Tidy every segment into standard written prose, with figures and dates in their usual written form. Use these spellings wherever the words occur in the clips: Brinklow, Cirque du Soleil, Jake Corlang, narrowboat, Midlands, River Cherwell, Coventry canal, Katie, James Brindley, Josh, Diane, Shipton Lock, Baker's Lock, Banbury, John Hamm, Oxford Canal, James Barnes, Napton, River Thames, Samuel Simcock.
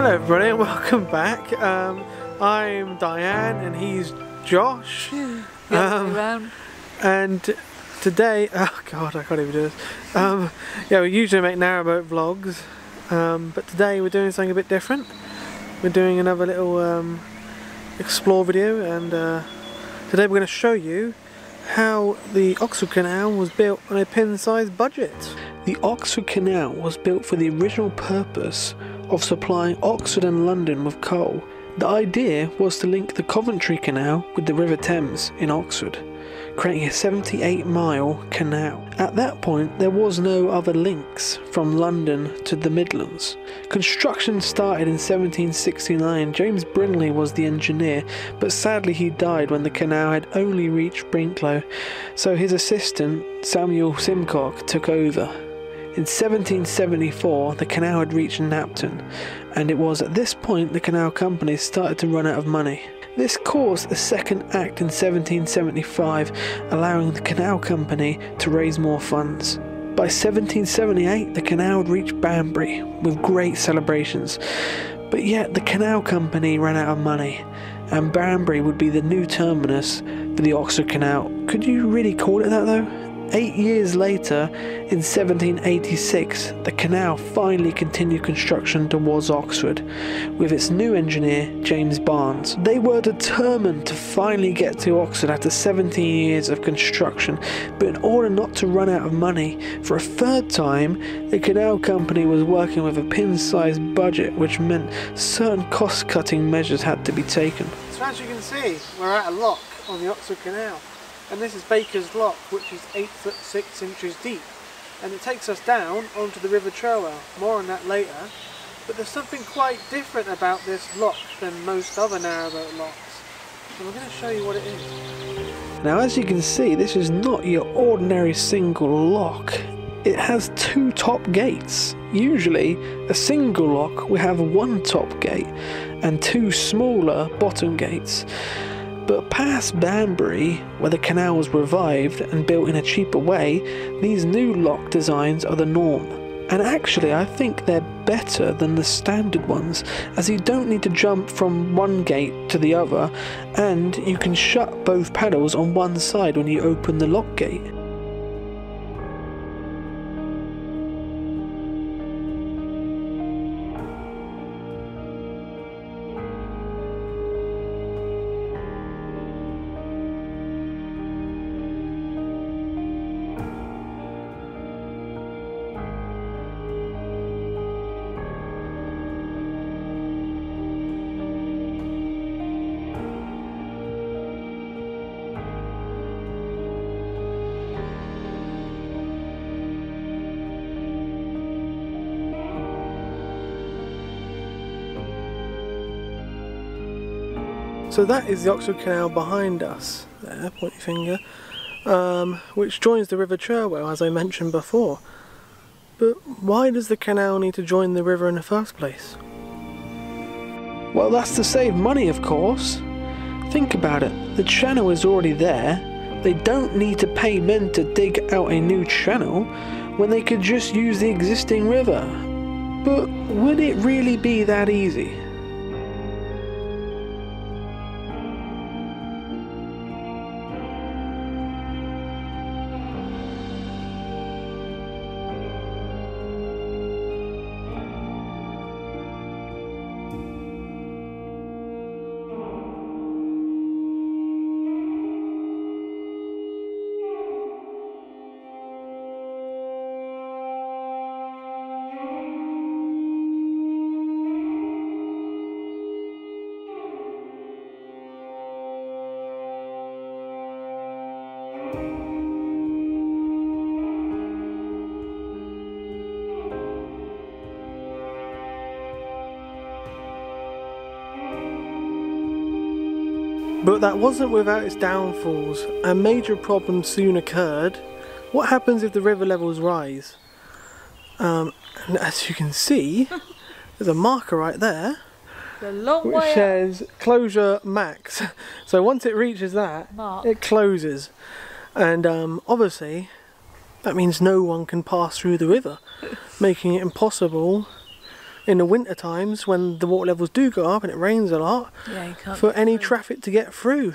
Hello everybody and welcome back. I'm Diane and he's Josh. And today, oh god, I can't even do this. Yeah, we usually make narrowboat vlogs, but today we're doing something a bit different. We're doing another little explore video, and today we're going to show you how the Oxford Canal was built on a pin-sized budget. The Oxford Canal was built for the original purpose of supplying Oxford and London with coal. The idea was to link the Coventry Canal with the River Thames in Oxford, creating a 78-mile canal. At that point, there was no other links from London to the Midlands. Construction started in 1769. James Brindley was the engineer, but sadly he died when the canal had only reached Brinklow, so his assistant, Samuel Simcock, took over. In 1774, the canal had reached Napton, and it was at this point the canal companies started to run out of money. This caused a second act in 1775, allowing the canal company to raise more funds. By 1778, the canal had reached Banbury with great celebrations, but yet the canal company ran out of money, and Banbury would be the new terminus for the Oxford Canal. Could you really call it that though? 8 years later, in 1786, the canal finally continued construction towards Oxford with its new engineer, James Barnes. They were determined to finally get to Oxford after 17 years of construction, but in order not to run out of money, for a third time, the canal company was working with a pin-sized budget, which meant certain cost-cutting measures had to be taken. So as you can see, we're at a lock on the Oxford Canal. And this is Baker's Lock, which is 8 foot 6 inches deep, and it takes us down onto the River Cherwell. More on that later. But there's something quite different about this lock than most other narrowboat locks, and we're going to show you what it is. Now, as you can see, this is not your ordinary single lock. It has two top gates. Usually a single lock will have one top gate and two smaller bottom gates. But past Banbury, where the canal was revived and built in a cheaper way, these new lock designs are the norm. And actually I think they're better than the standard ones, as you don't need to jump from one gate to the other, and you can shut both paddles on one side when you open the lock gate. So that is the Oxford Canal behind us, there, point your finger, which joins the River Cherwell, as I mentioned before. But why does the canal need to join the river in the first place? Well, that's to save money, of course. Think about it, the channel is already there. They don't need to pay men to dig out a new channel when they could just use the existing river. But would it really be that easy? But that wasn't without its downfalls. A major problem soon occurred. What happens if the river levels rise? And as you can see, there's a marker right there, which says closure max. So once it reaches that, it closes. And obviously, that means no one can pass through the river, making it impossible in the winter times when the water levels do go up and it rains a lot, for any traffic to get through.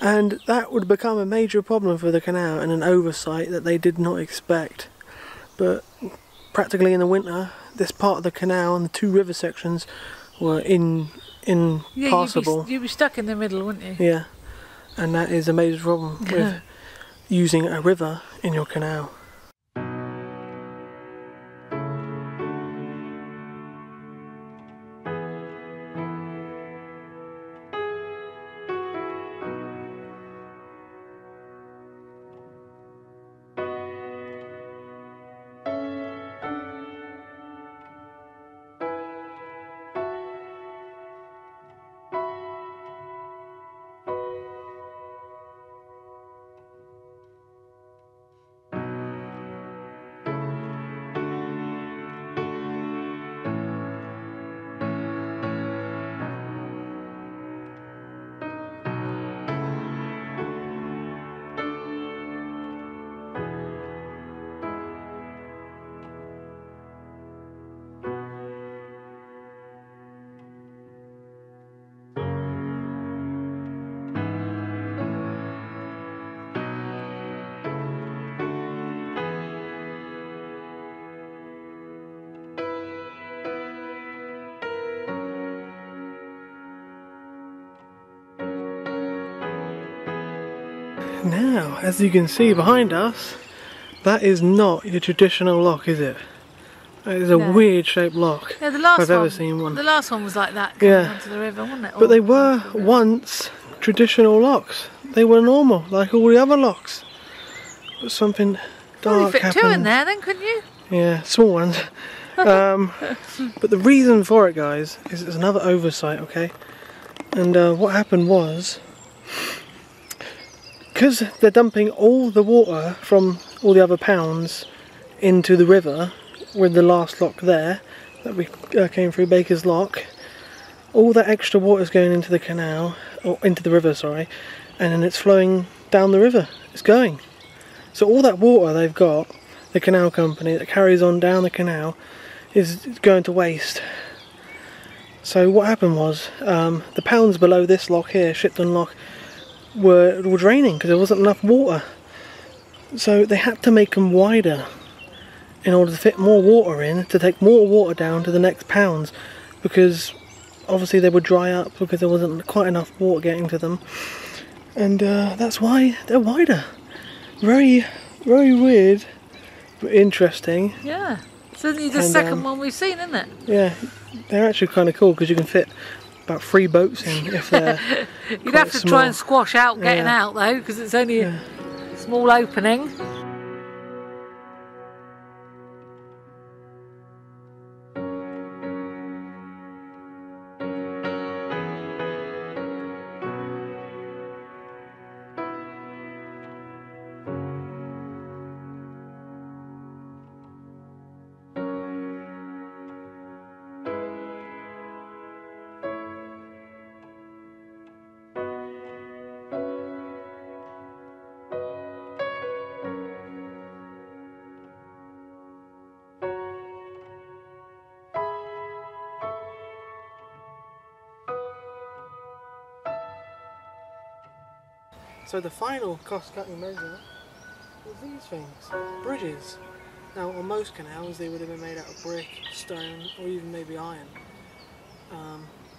And that would become a major problem for the canal and an oversight that they did not expect. But practically in the winter, this part of the canal and the two river sections were impassable. You'd be stuck in the middle, wouldn't you? Yeah, and that is a major problem with using a river in your canal. Now, as you can see behind us, that is not your traditional lock, is it? It is a weird shaped lock. Yeah, the last I've ever seen one. The last one was like that coming onto the river, wasn't it? But they were once traditional locks. They were normal, like all the other locks. But something dark happened. You could fit two in there then, couldn't you? Yeah, small ones. But the reason for it, guys, is it's another oversight, okay? And what happened was, because they're dumping all the water from all the other pounds into the river with the last lock there that we came through, Baker's Lock, all that extra water is going into the canal, or into the river, sorry, and then it's flowing down the river. It's going. So all that water they've got, the canal company, that carries on down the canal is going to waste. So what happened was the pounds below this lock here, Shipton Lock, were draining because there wasn't enough water, so they had to make them wider in order to fit more water in, to take more water down to the next pounds, because obviously they would dry up because there wasn't quite enough water getting to them. And that's why they're wider. Very, very weird, but interesting. Yeah, it's only the second one we've seen, isn't it? Yeah, they're actually kind of cool because you can fit about 3 boats in if they're you'd have to small. Try and squash out getting out though, because it's only a small opening. So the final cost-cutting measure was these things, bridges. Now on most canals they would have been made out of brick, stone or even maybe iron.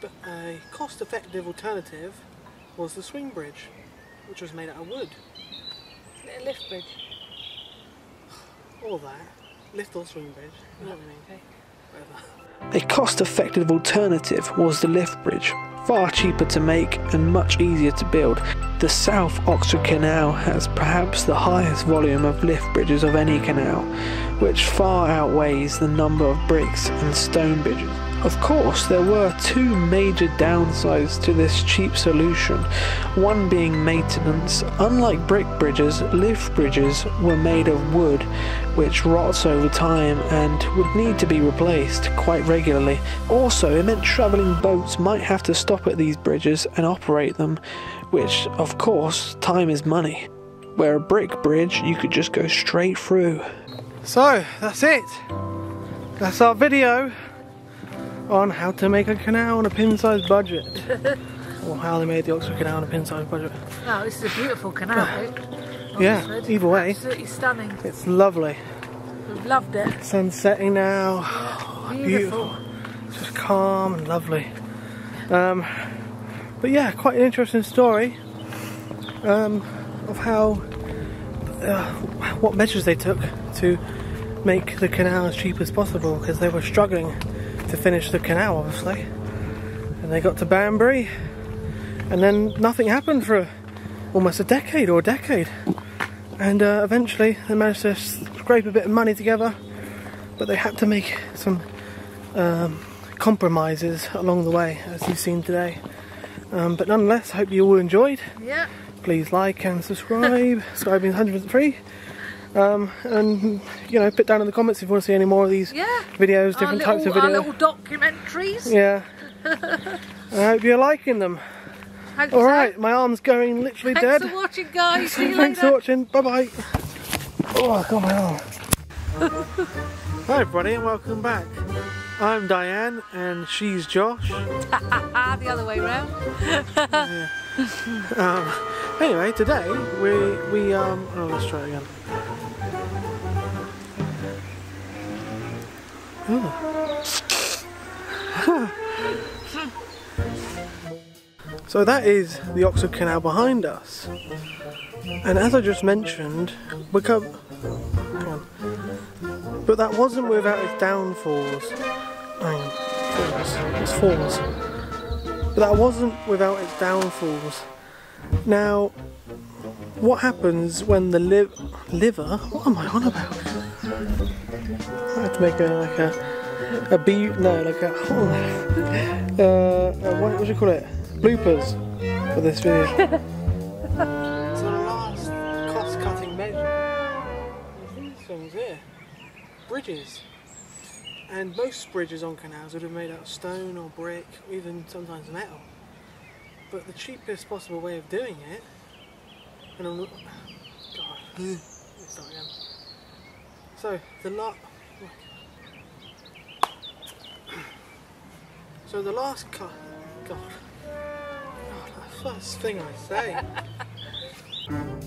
But a cost-effective alternative was the swing bridge, which was made out of wood. Isn't it a lift bridge? All that. Lift or swing bridge, you know what I mean? Okay. Whatever. A cost-effective alternative was the lift bridge. Far cheaper to make and much easier to build. The South Oxford Canal has perhaps the highest volume of lift bridges of any canal, which far outweighs the number of bricks and stone bridges. Of course, there were 2 major downsides to this cheap solution, one being maintenance. Unlike brick bridges, lift bridges were made of wood, which rots over time and would need to be replaced quite regularly. Also, it meant travelling boats might have to stop at these bridges and operate them, which, of course, time is money. Where a brick bridge, you could just go straight through. So, that's it. That's our video. on how to make a canal on a pin-sized budget. Or how they made the Oxford Canal on a pin-sized budget. Oh, this is a beautiful canal, Luke. Yeah, either way. Absolutely stunning. It's lovely. We've loved it. Sun's setting now. Yeah, beautiful. It's just calm and lovely. But yeah, quite an interesting story of how what measures they took to make the canal as cheap as possible, because they were struggling to finish the canal, obviously. And they got to Banbury, and then nothing happened for almost a decade or a decade. And eventually they managed to scrape a bit of money together, but they had to make some compromises along the way, as you've seen today. But nonetheless, I hope you all enjoyed. Yeah. Please like and subscribe. Subscribing is 100% free. And you know, put down in the comments if you want to see any more of these videos, different types of videos. Our little documentaries. Yeah. I hope you're liking them. Alright, my arm's going literally dead. Thanks for watching, guys. See you later. Thanks for watching. Bye bye. Oh, I got my arm. Hi, everybody, and welcome back. I'm Diane, and she's Josh. The other way round. Yeah. Anyway, today we oh, let's try it again. So that is the Oxford Canal behind us, and as I just mentioned, we're but that wasn't without its downfalls. But that wasn't without its downfalls. Now, what happens when the liver? What am I on about? I have to make a what would you call it? Bloopers for this video. So the last cost-cutting measure is these things here, bridges. And most bridges on canals would have made out of stone or brick, or even sometimes metal. But the cheapest possible way of doing it, and I'm not, God, let's start again. So the last cut, God, the first thing I say.